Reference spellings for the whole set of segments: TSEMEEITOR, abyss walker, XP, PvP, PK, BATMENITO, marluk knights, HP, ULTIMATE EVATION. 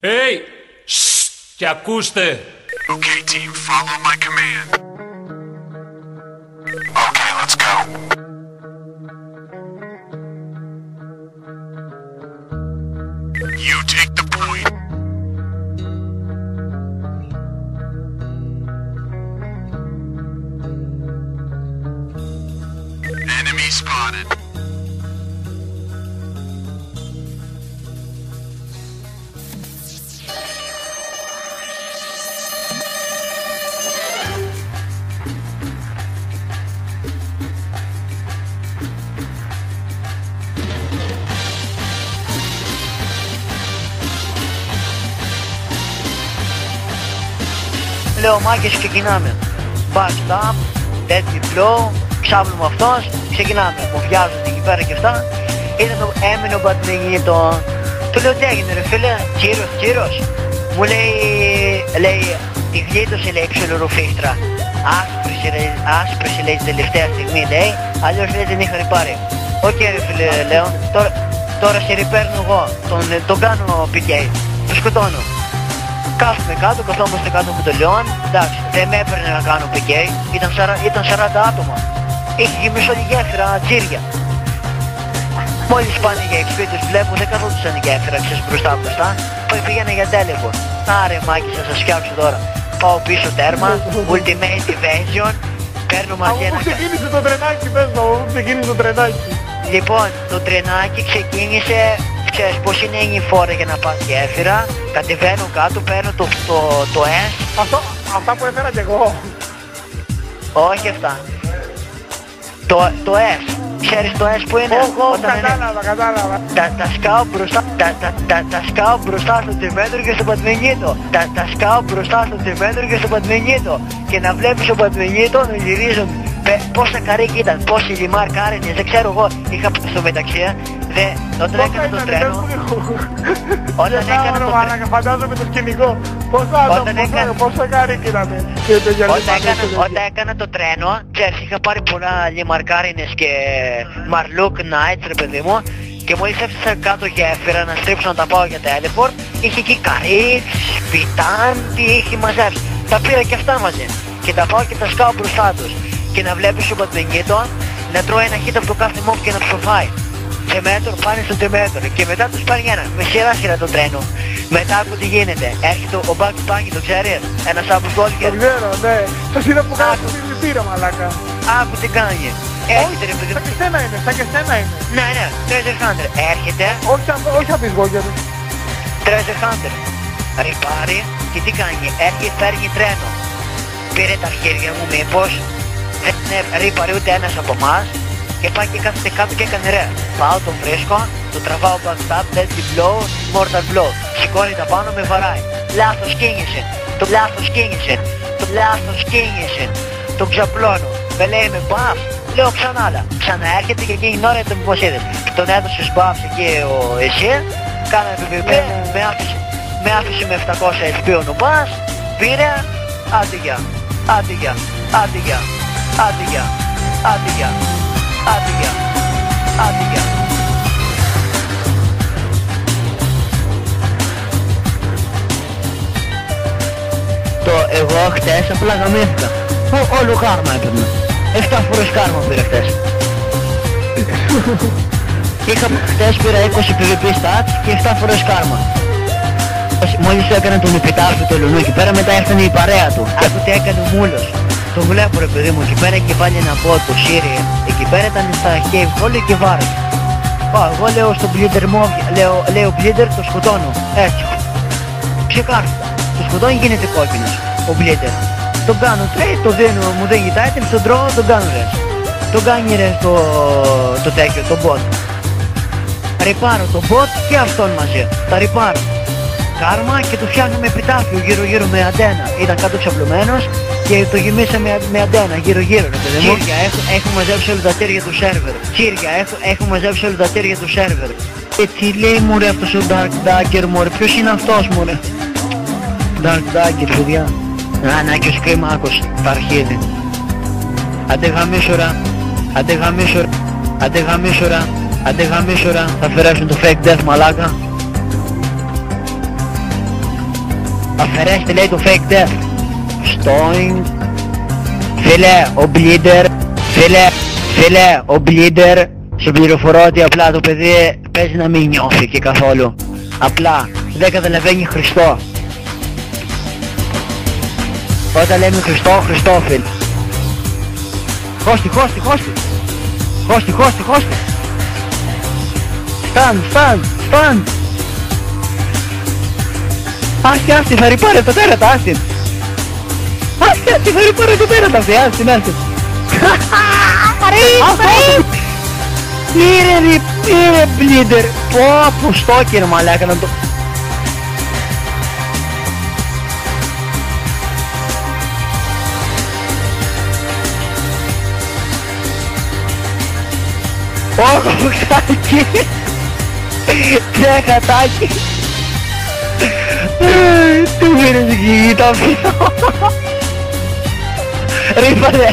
Hey! Και ακούστε! Okay team, follow my command. Okay, let's go. You take the point. Enemy spotted. Λέω μάγκες, ξεκινάμε. Back up, deadly blow, ξάπλουμε αυτός, ξεκινάμε. Μου βιάζονται εκεί πέρα και αυτά. Έμεινε ο Μπατμενίτο. Του λέω τι έγινε ρε φίλε, κύριος. Μου λέει, τη γλίτωσε λέει ξυλουρουφίστρα. Άσπρηση λέει την τελευταία στιγμή λέει, αλλιώς λέει την είχαν πάρει. Οκ ρε φίλε λέω, τώρα σε ριπέρνω εγώ, τον κάνω PK, τον σκοτώνω. Κάθομαι κάτω, καθόμαστε κάτω από το λιόν, εντάξει, δεν με έπαιρνε να κάνω PK, ήταν 40 άτομα. Είχε γεμίσει όλη η γέφυρα, τσίρια. Μόλις πάνε για XP τους βλέπω, δεν καθόντουσαν η γέφυρα, ξέρεις, μπροστά, πήγαινε για τέλεπορ. Άρε μάκη, θα σας φτιάξω τώρα. Πάω πίσω τέρμα, Ultimate Evasion, παίρνω μαζί ένα... Αφού ξεκίνησε το τρενάκι, πες μου, αφού ξεκίνησε το τρενάκι. Λοιπόν, το τρενάκι ξεκίνησε... Ξέρεις πως είναι η φόρα για να πας γέφυρα, κατεβαίνω κάτω, παίρνω το S. Αυτά που έφερα κι εγώ. Όχι αυτά. Το S. Ξέρεις το S που είναι. Όχι, κατάλαβα. Τα σκάω μπροστά στο Τεσεμεείτορ και στο Μπατμενίτο. Τα σκάω μπροστά στο Τεσεμεείτορ και στο Μπατμενίτο. Και να βλέπεις ο Μπατμενίτο να γυρίζουν. Πόσα καρύκι ήταν, πόσοι λιμάρκαρινες, δεν ξέρω εγώ, είχα στο μεταξύ. Όταν έκανα το τρένο, φαντάζομαι το σκηνικό, πόσα καρύκι ήταν. Όταν έκανα το τρένο, ξέρεις, είχα πάρει πολλά λιμαρκάρινες και μαρλούκ νάιτς ρε παιδί μου, και μόλις έφτασα κάτω γέφυρα να στρίψω να τα πάω για τέλεπορ, είχε εκεί καρύκ, σπιτάντι, είχε μαζέψει, τα πήρα και αυτά μαζί και τα πάω και τα σκάω μπροστά τους. Και να βλέπεις ο Μπατμενίτο να τρώει ένα hit από το κάθε mob και να ψοφάει. Τεσεμεείτορ πάνε στο Τεσεμεείτορ και μετά τους πάρει ένα με σειρά το τρένο. Μετά άκου τι γίνεται. Έρχεται ο Μπακπάκι, το ξέρεις, ένας Abyss Walker. Το ξέρω, ναι. Σας είδα που κάνω την πύρα μαλάκα. Άκου τι κάνει. Έρχεται ρε παιδί. Σαν και στένα είναι, Ναι, Treasure Hunter. Έρχεται. Όχι Abyss Walker. Treasure Hunter. Ριπάρει και τι κάνει. Έρχεται, παίρνει τρένο. Πήρε τα χέρια μου μήπως. Δεν ρίπαρε ούτε ένας από εμάς και πάει και κάθεται κάτω και έκανε ρε. Πάω, τον βρίσκω, τον τραβάω backstab, deadly blow, mortal blow. Σηκώνει τα πάνω, με βαράει. Λάθος κίνηση. Τον ξαπλώνω. Με λέει με μπαφ, λέω ξανά. Ξαναέρχεται και εκείνη την ώρα ήταν πως είδες. Τον έδωσε μπαφ εκεί ο εσύ, κάνε PvP, με άφησε με 700 HP ο νομπάς, πήρε, άντε για. Εγώ χτες απλά γαμήθηκα. Όλο κάρμα έπαιρνα. 7 φορές κάρμα πήρα χτες. Χτες πήρα 20 PvP stats και 7 φορές κάρμα. Μόλις έκανε τον επιτάφιο το λουνού εκεί πέρα, μετά έφτανε η παρέα του. Άκου τι έκανε ο Μούλος. Το βλέπω ρε παιδί μου, εκεί πέρα και πάλι ένα bot, το Σύριε, εκεί πέρα ήταν στα cave hole και βάρος. Πάω, εγώ λέω στον Bleeder Mob, λέω Bleeder, το σκοτώνω, έτσι. Ξεκάρφτα, το σκοτώνει, γίνεται κόκκινος, ο Bleeder. Τον κάνω trade, το δίνω, μου δίνει τα items, τον τρώω, τον κάνω res. Τον κάνει res το τέτοιο, το bot. Ριπάρω το bot και αυτόν μαζί, τα ριπάρω. Κάρμα και το φτιάχνω με επιτάφιο γύρω γύρω με αντένα, ήταν κάτω ξαπλωμένος. Και το γεμίσαμε με αντένα γύρω-γύρω, ρε παιδί μου. Κύρια, έχω μαζέψει όλα τα τύρια του σερβερ. Τι λέει μου ρε αυτός ο Dark Dagger μου ρε, ποιος είναι αυτός μου ρε. Dark Dagger, παιδιά. Ανάκιος κρυμάκος, τα αρχίδι. Αντεγαμίσωρα, θα αφαιρέσουν το fake death μαλάκα. Afferente lei do fake death. Stein. Filé ο bleeder. Φιλέ ο bleeder. Σου πληροφορώ ότι απλά το παιδί παίζει να μην νιώθει και καθόλου. Απλά δεν καταλαβαίνει Χριστό. Όταν λέμε Χριστό, Χριστόφιλ. Χώστη, χώστη, χώστη. Χώστη, χώστη, χώστη. Στάν, στάν, στάν. Άστι, άστι, θα ρυπάρε το τέρατα, άστι. Άστι, άστι, θα ρυπάρε το τέρατα, άστι, άστι, άστι. Χαχαχα, ρίπ, ρίπ. Πήρε, ρίπ, πήρε, μπλίντερ. Πω, που στόκερ, μαλάκα, να το... Ω, κουκάκι. Τρέχατάκι. Του πήρες γη, το αφήνω. Ρίπαρε.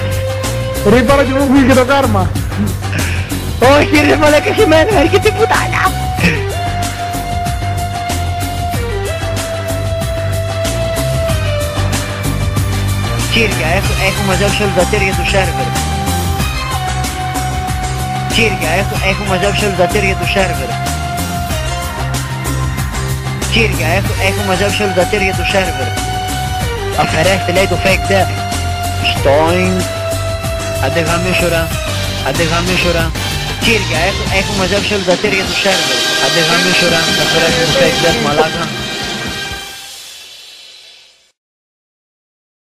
Ρίπαρε και μου βγήκε το κάρμα. Όχι ρε μαλάκα, σε μένα έρχεται η πουτάνα. Κύρια, έχω μαζέψει όλα τα τέρια του σερβερ. Κύρια, έχω μαζέψει όλα τα τέρια του σερβερ. Κύρια, έχω μαζέψει όλα τα τέρια του σερβερ. Αφαιρέστε λέει το fake death. Στόιν. Αντεγαμίσουρα. Αντεγαμίσουρα. Κύρια, έχω μαζέψει όλα τα τέρια του σερβερ. Αντεγαμίσουρα. Αφαιρέστε το fake death μαλάκα.